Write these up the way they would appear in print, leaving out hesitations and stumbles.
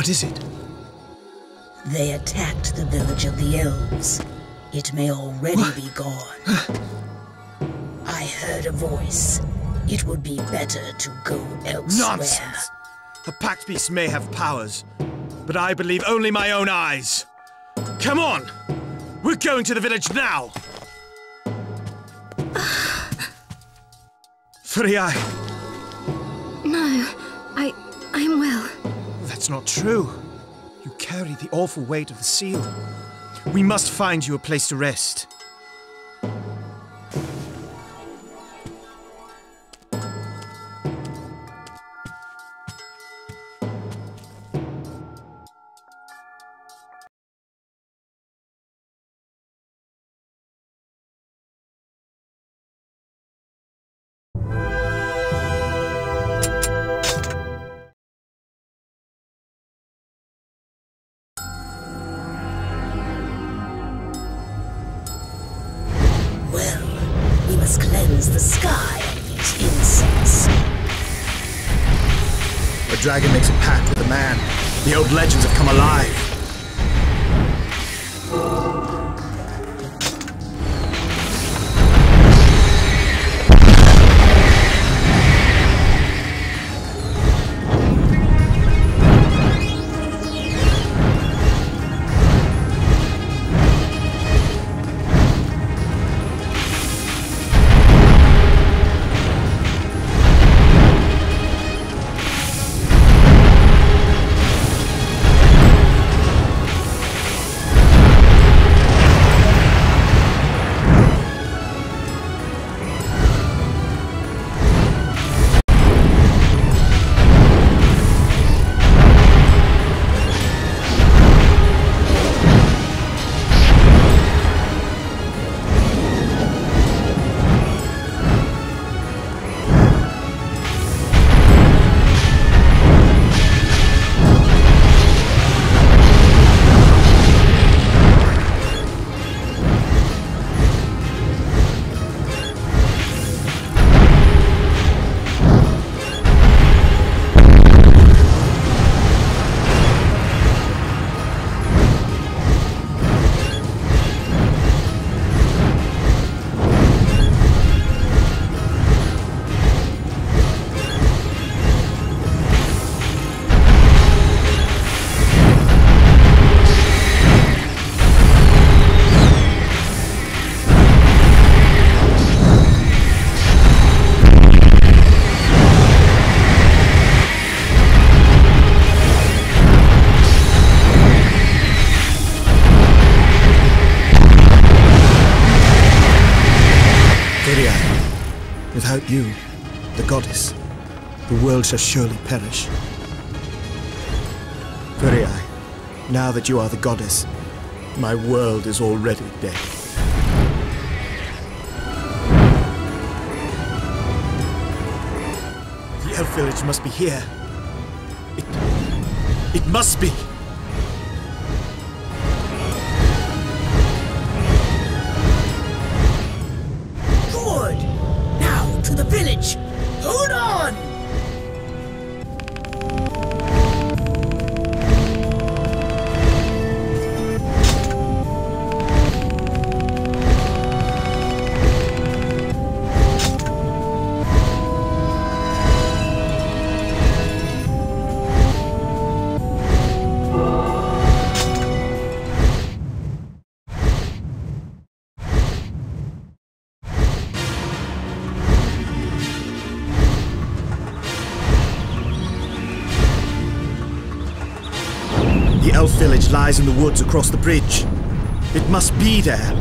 What is it? They attacked the village of the elves. It may already be gone. I heard a voice. It would be better to go elsewhere. Nonsense! The Pact Beast may have powers, but I believe only my own eyes. Come on! We're going to the village now! Furiae! No, I'm well. That's not true. You carry the awful weight of the seal. We must find you a place to rest. The sky and these insects. A dragon makes a pact with a man. The old legends have come alive. Without you, the goddess, the world shall surely perish. Furiae, now that you are the goddess, my world is already dead. The elf village must be here. It must be! Hold on! The elf village lies in the woods across the bridge. It must be there.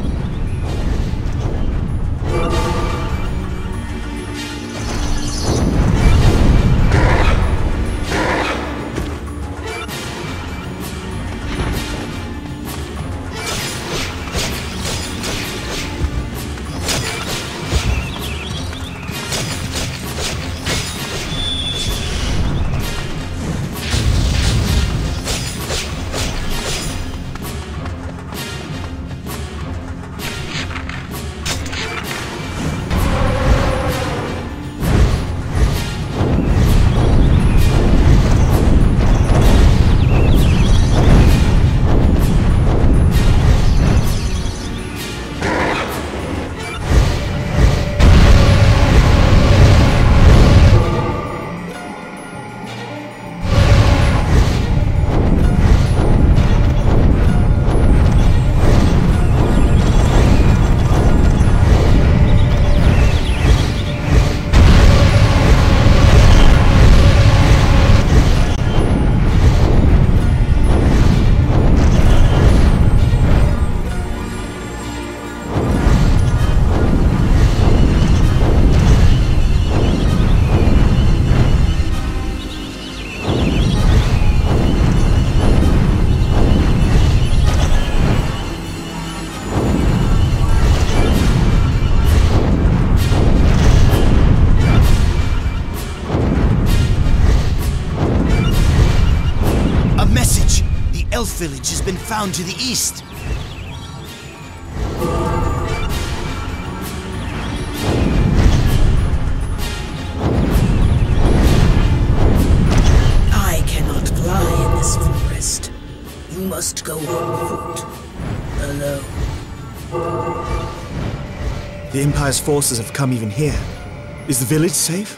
village has been found to the east. I cannot fly in this forest. You must go on foot, alone. The Empire's forces have come even here. Is the village safe?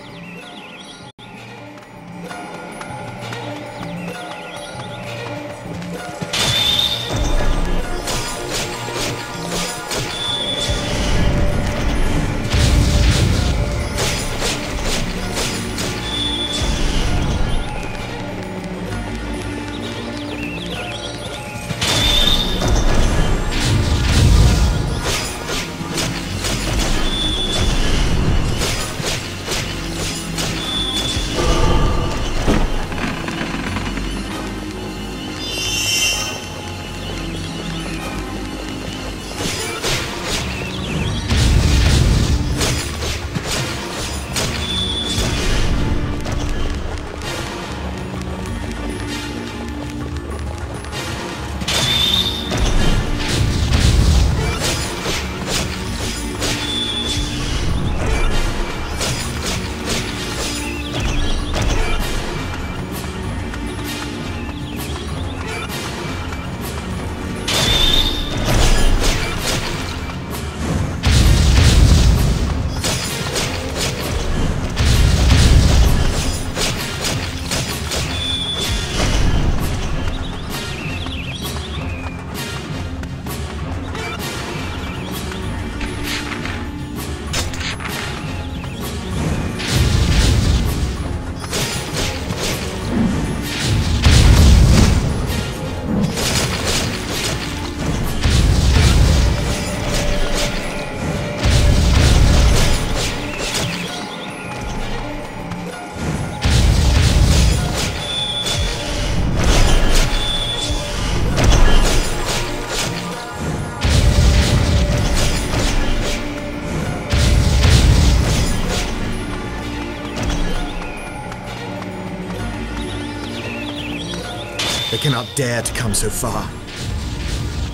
They cannot dare to come so far.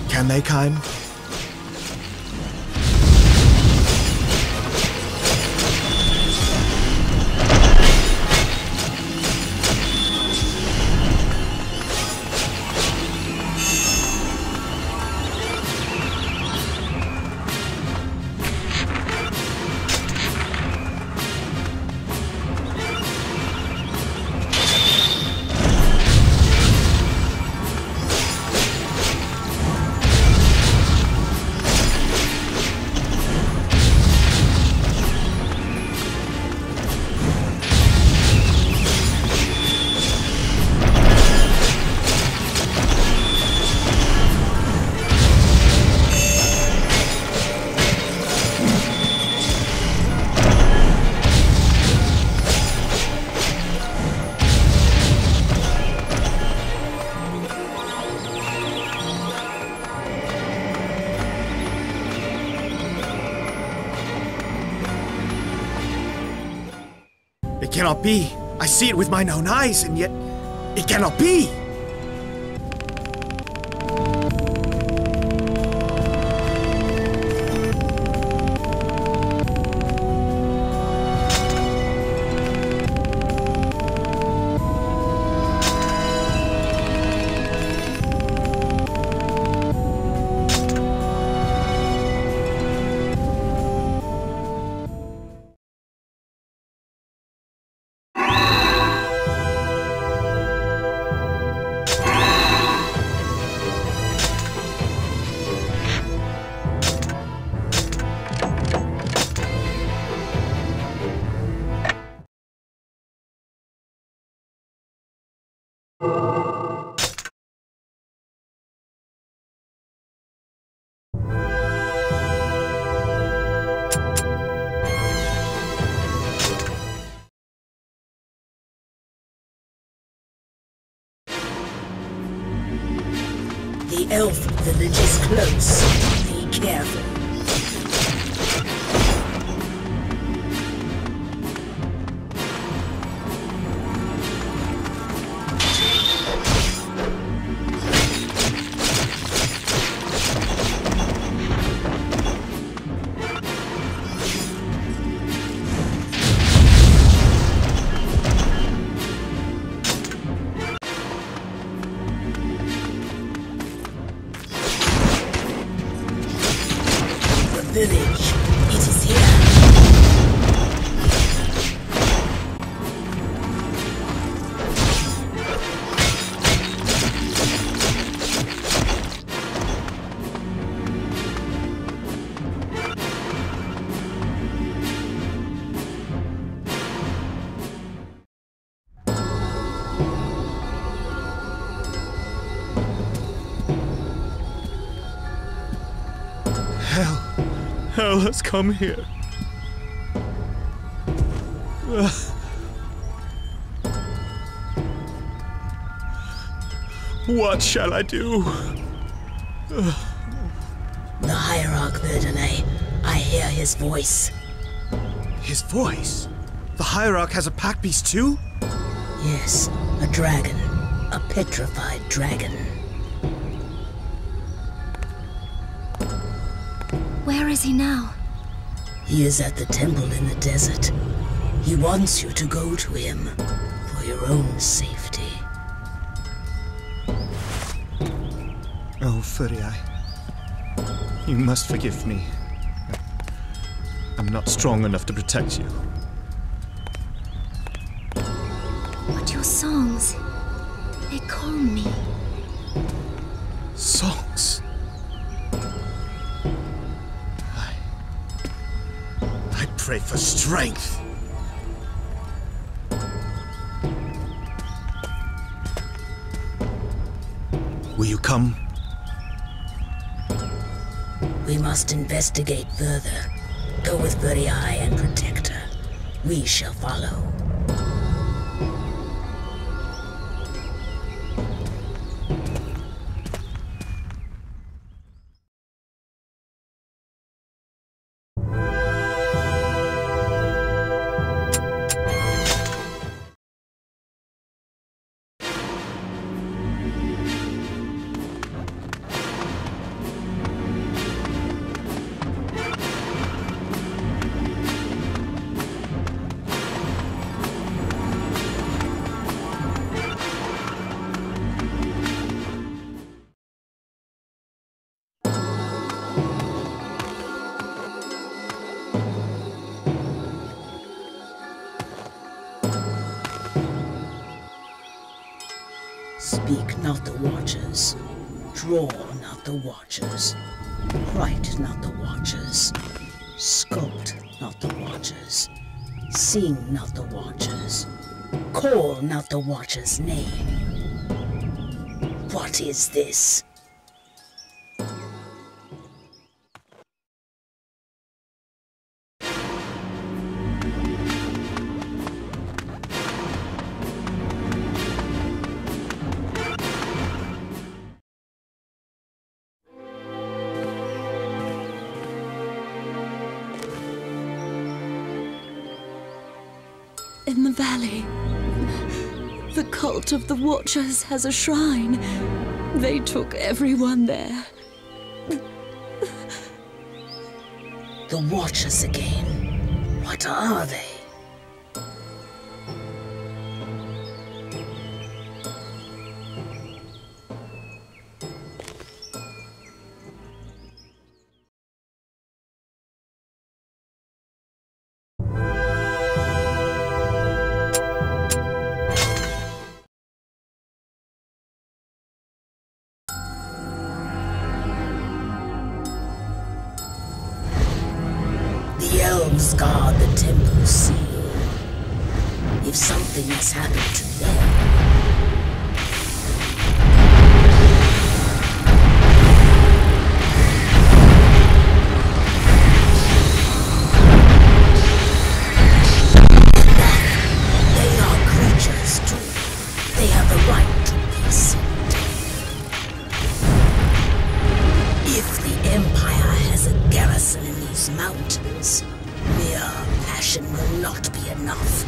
Can they, Caim? It cannot be. I see it with mine own eyes, and yet it cannot be. The elf village is close. Be careful. hell has come here? What shall I do? The Hierarch Verdanae. I hear his voice. His voice? The Hierarch has a Pact Beast too? Yes, a dragon. A petrified dragon. Where is he now? He is at the temple in the desert. He wants you to go to him for your own safety. Oh, Furiae. You must forgive me. I'm not strong enough to protect you. But your songs, they calm me. Songs? I pray for strength. Will you come? We must investigate further. Go with Furiae and protect her. We shall follow. Speak not the Watchers, draw not the Watchers, write not the Watchers, sculpt not the Watchers, sing not the Watchers, call not the Watchers' name. What is this? In the valley, the cult of the Watchers has a shrine. They took everyone there. The Watchers again. What are they? Guard the temple's seal. If something has happened to them, they are creatures too. They have the right to peace. If the Empire has a garrison in these mountains, mere passion will not be enough.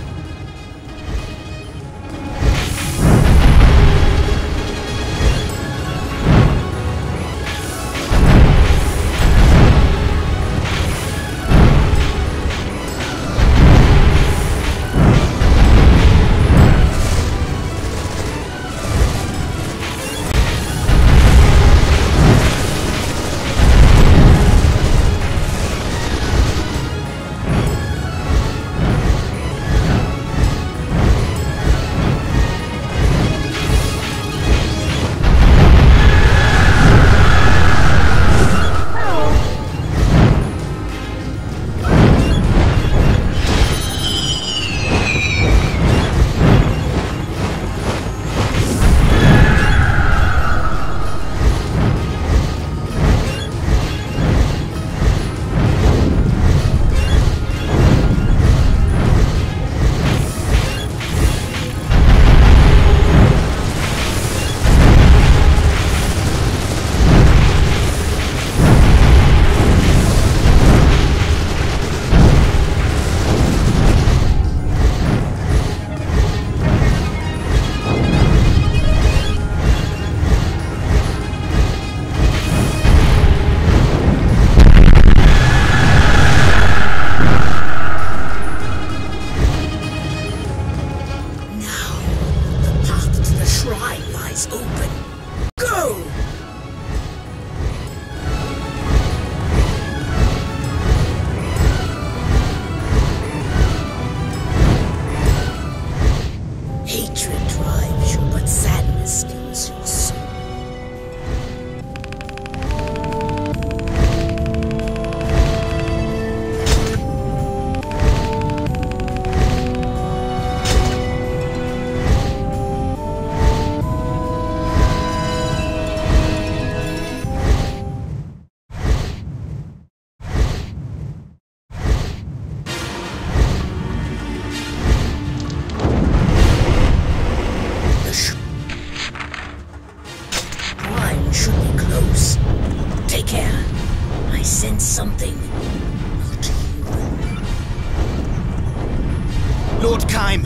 Lord Caim,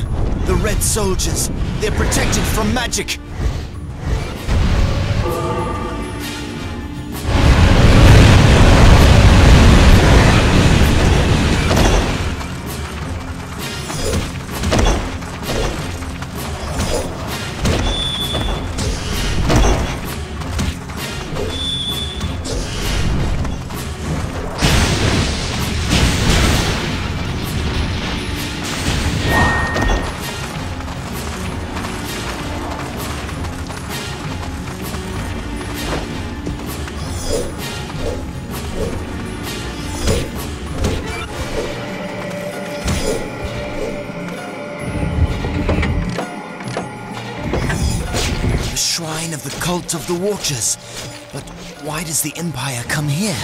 the Red Soldiers, they're protected from magic. Shrine of the cult of the Watchers. But why does the Empire come here?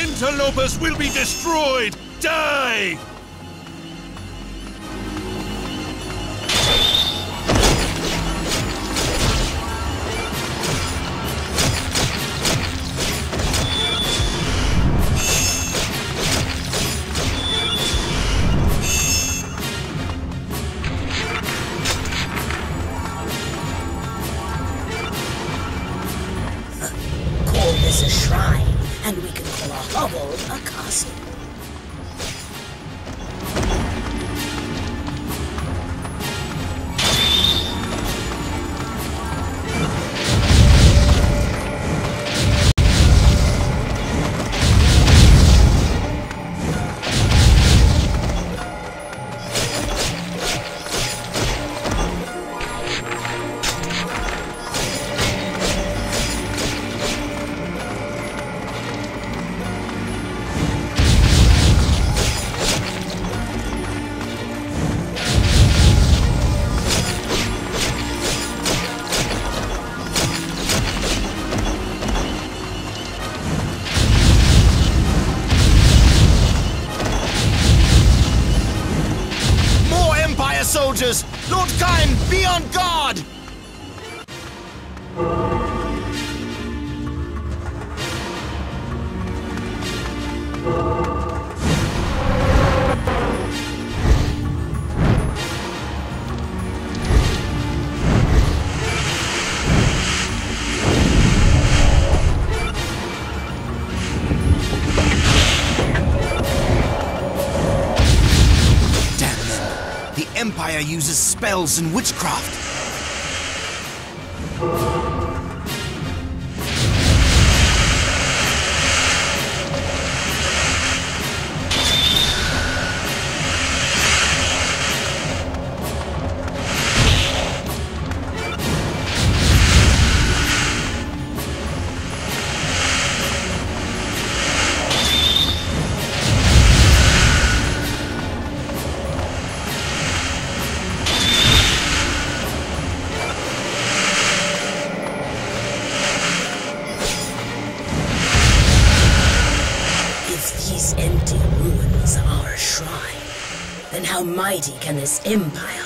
Interlopers will be destroyed! Die! Call this a shrine, and we can call a hovel a castle. Watchers! Lord Caim, be on guard! Empire uses spells and witchcraft. How mighty can this empire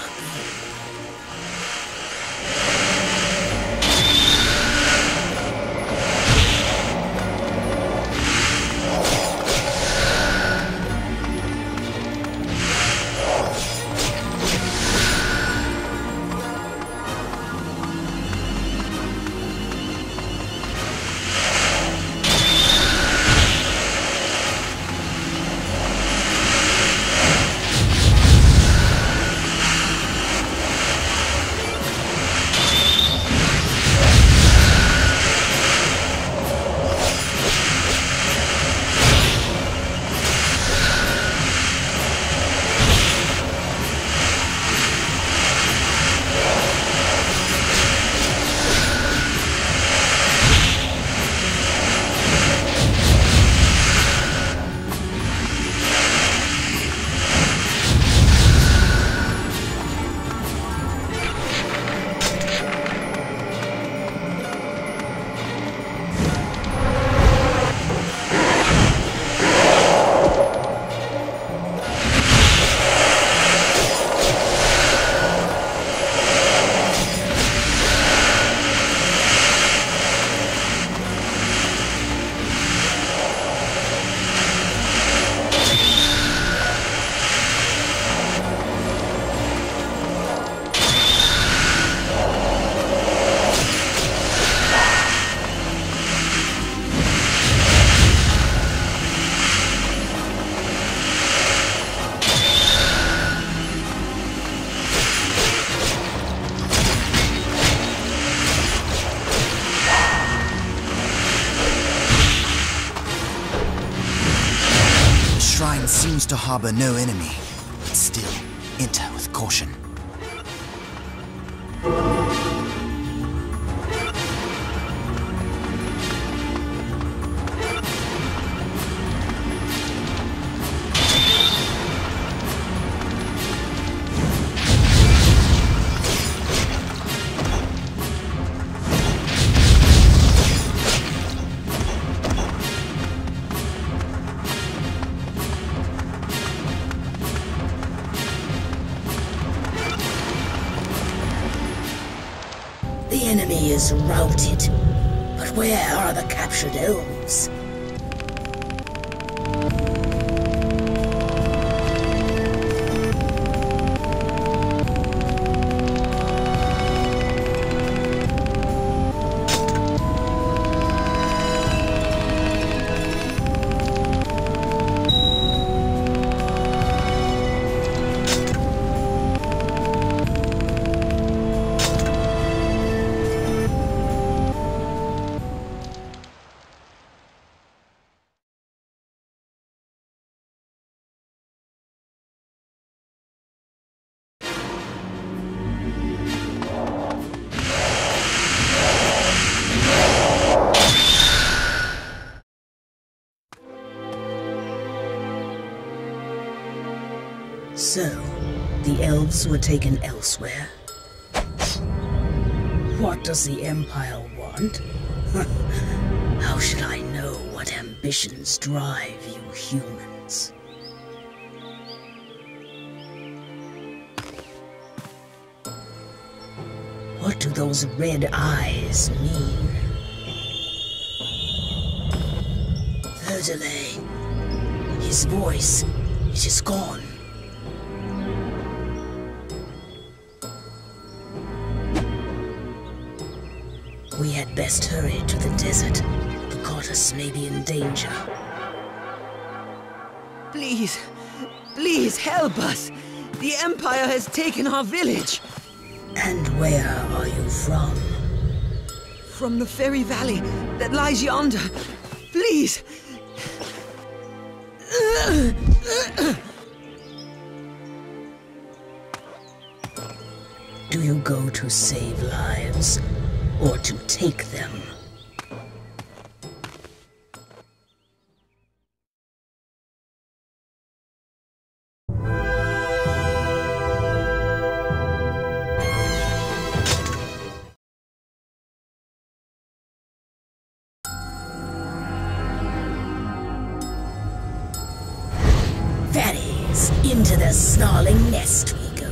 seems to harbor no enemy, but still, enter with caution. The enemy is routed, but where are the captured elves? So, the elves were taken elsewhere. What does the Empire want? How should I know what ambitions drive you humans? What do those red eyes mean? Verdelet. His voice. It is gone. We had best hurry to the desert. The goddess may be in danger. Please, please help us! The Empire has taken our village! And where are you from? From the fairy valley that lies yonder. Please! Do you go to save lives? Or to take them. That is, into the snarling nest we go.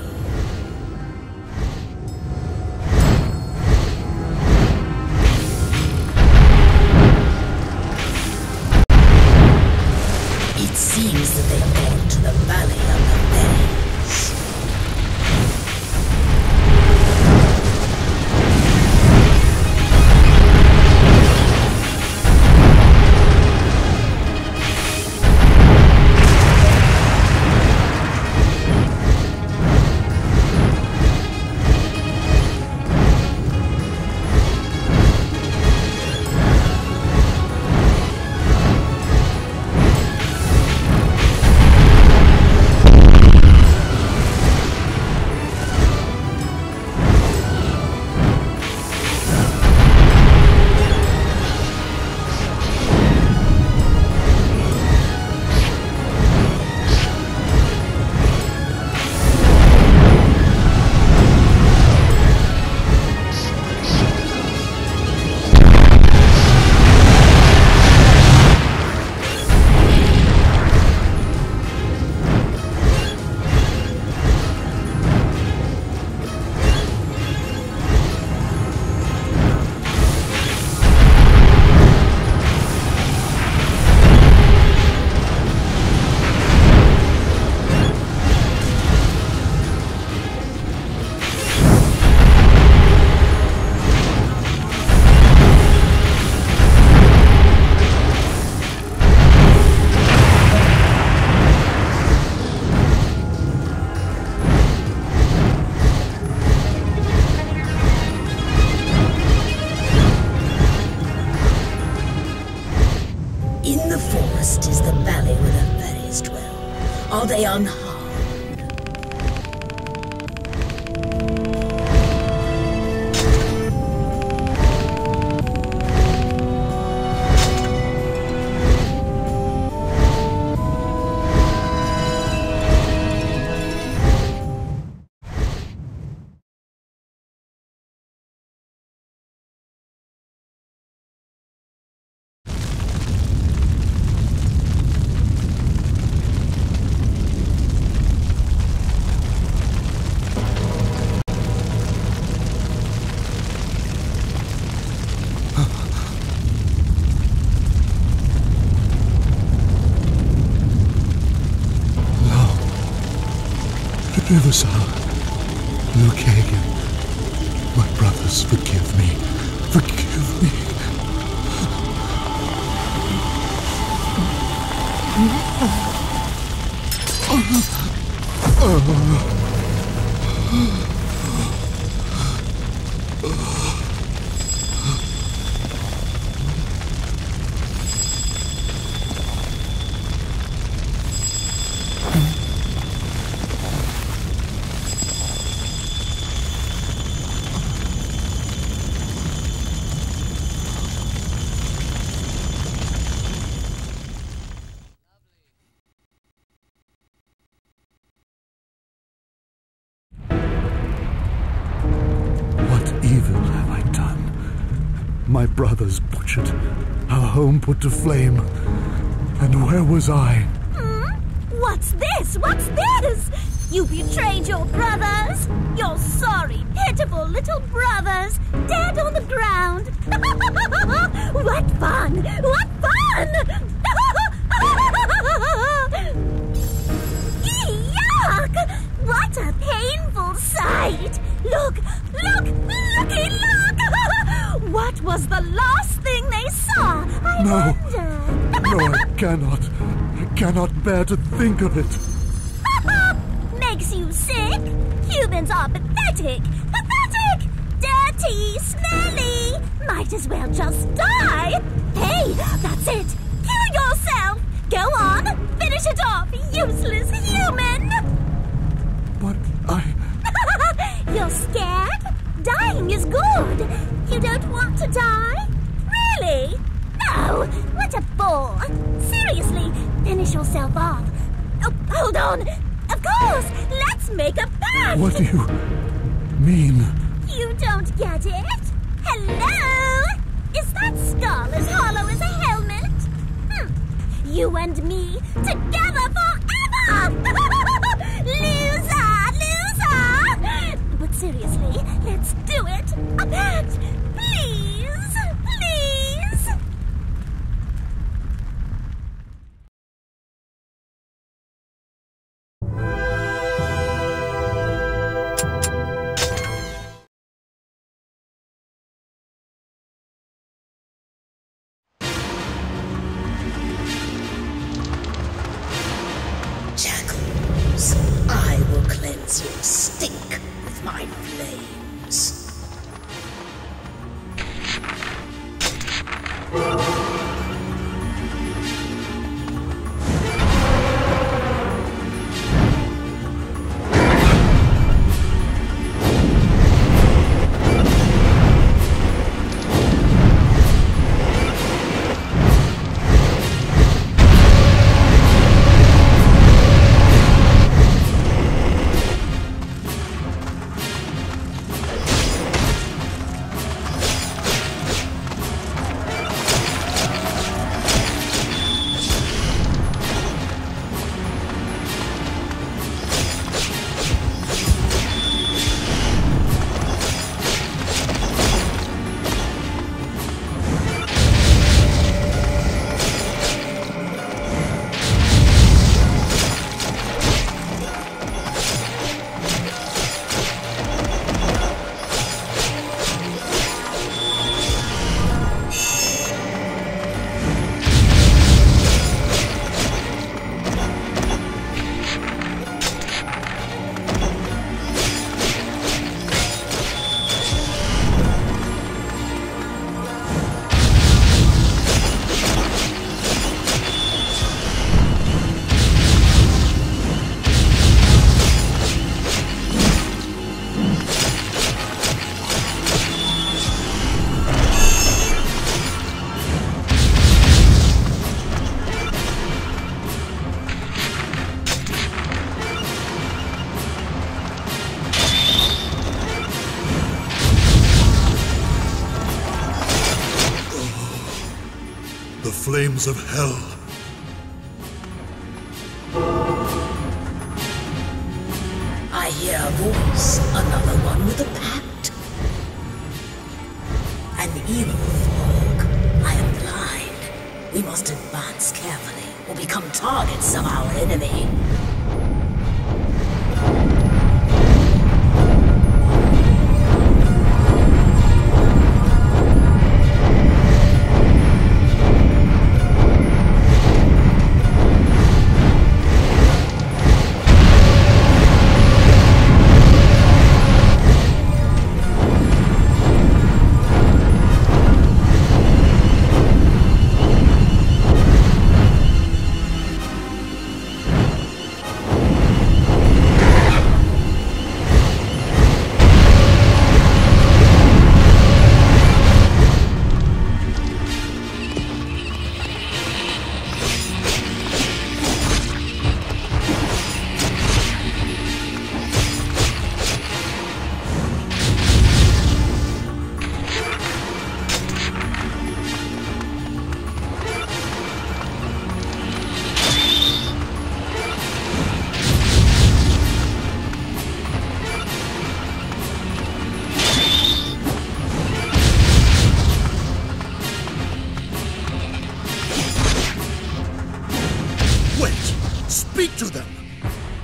Ivisar, Luke Hagen, my brothers, forgive me. Forgive me. My brothers butchered, our home put to flame, and where was I? What's this? What's this? You betrayed your brothers! Your sorry, pitiful little brothers! Dead on the ground! What fun! What fun! Yuck! What a painful sight! Look! What was the last thing they saw? I wonder. No, I cannot. I cannot bear to think of it. Makes you sick? Humans are pathetic! Pathetic! Dirty! Smelly! Might as well just die! Hey, that's it! Kill yourself! Go on! Finish it off, useless human! But I... You're scared? Dying is good! You don't want to die? Really? No! What a bore! Seriously, finish yourself off! Oh, hold on! Of course! Let's make a pact! What do you mean? You don't get it? Hello? Is that skull as hollow as a helmet? You and me, together forever! Loser! Loser! But seriously, let's do it! A pact! Please! Please! Flames of hell. I hear a voice, another one with a pact. An evil fog. I am blind. We must advance carefully or become targets of our enemy.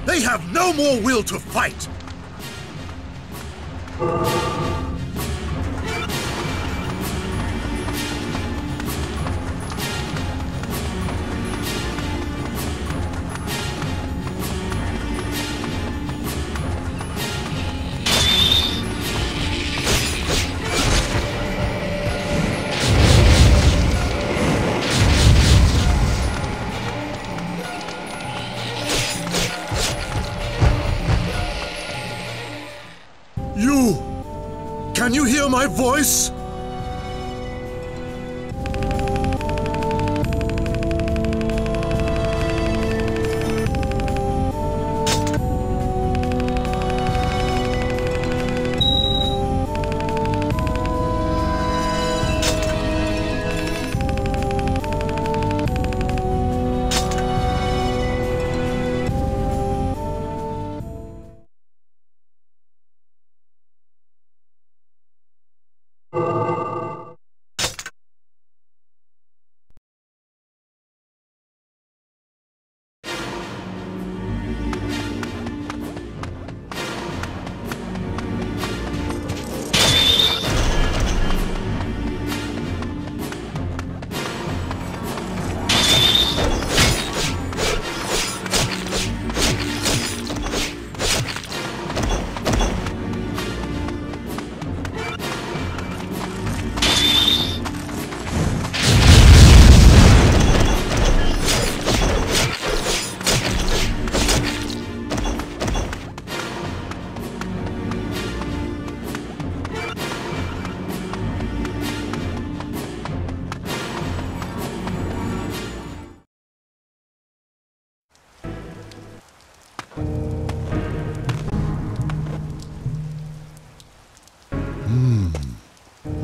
They have no more will to fight! Can you hear my voice?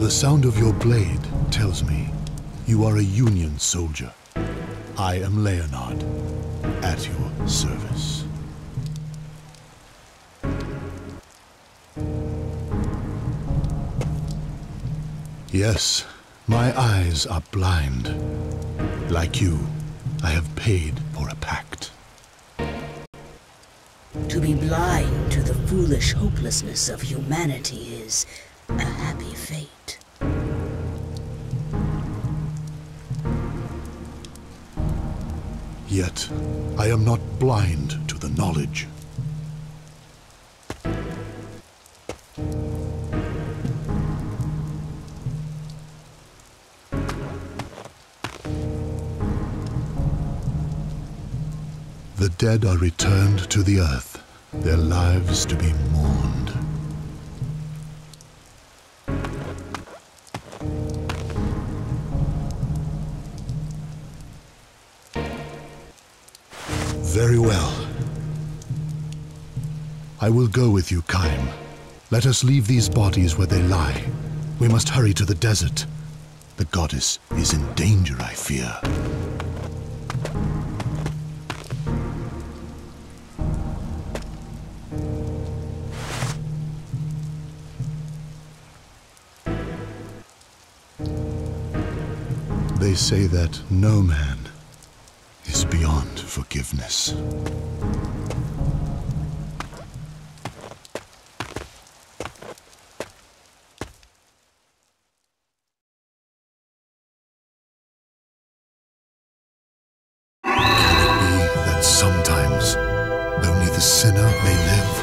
The sound of your blade tells me you are a Union soldier. I am Leonard, at your service. Yes, my eyes are blind. Like you, I have paid for a pact. To be blind to the foolish hopelessness of humanity is a happy fate. Yet, I am not blind to the knowledge. The dead are returned to the earth, their lives to be mourned. Very well. I will go with you, Caim. Let us leave these bodies where they lie. We must hurry to the desert. The goddess is in danger, I fear. They say that no man is beyond forgiveness. It may be that sometimes only the sinner may live.